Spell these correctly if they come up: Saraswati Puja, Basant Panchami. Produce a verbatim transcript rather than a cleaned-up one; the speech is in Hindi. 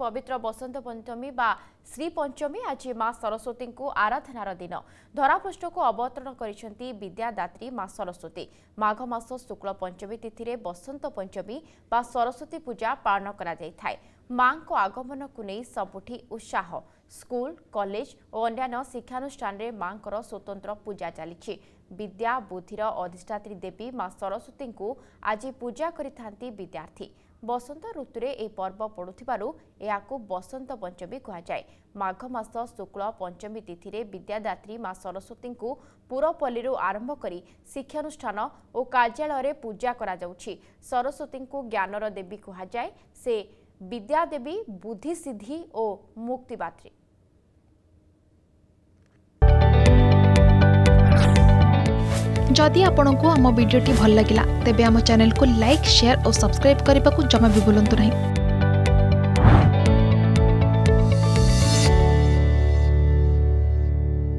पवित्र बसंत पंचमी बा श्री पंचमी आज माँ सरस्वती को आराधनार दिन धरापृष्ठ को अवतरण करिसेंती विद्यादात्री माँ सरस्वती। माघ मास शुक्ल पंचमी तिथि में बसंत पंचमी बा सरस्वती पूजा पालन करा जाए। माँ को आगमन को नहीं सबुठी उत्साह। स्कूल कॉलेज और अन्य शिक्षानुष्ठान में माँ को स्वतंत्र पूजा चली। विद्या बुद्धि अधिष्ठात्री देवी माँ सरस्वती को आज पूजा करिथांती विद्यार्थी। बसंत ऋतु में यह पर्व पड़ुथिबारु याकु बसंत पंचमी कहुए। माघ मास शुक्ल पंचमी तिथि में विद्यादात्री माँ सरस्वती को पुरपल्ली आरंभ कर शिक्षानुष्ठान और कार्यालय में पूजा करा जाउछि। सरस्वती को ज्ञानर देवी कहुए। से विद्यादेवी बुद्धि सिद्धि और मुक्तिदात्री। जदि आपंक आम भिड्टे भल लगा तेब आम चैनल को लाइक शेयर और सब्सक्राइब करने को जमा भी भूलु नहीं।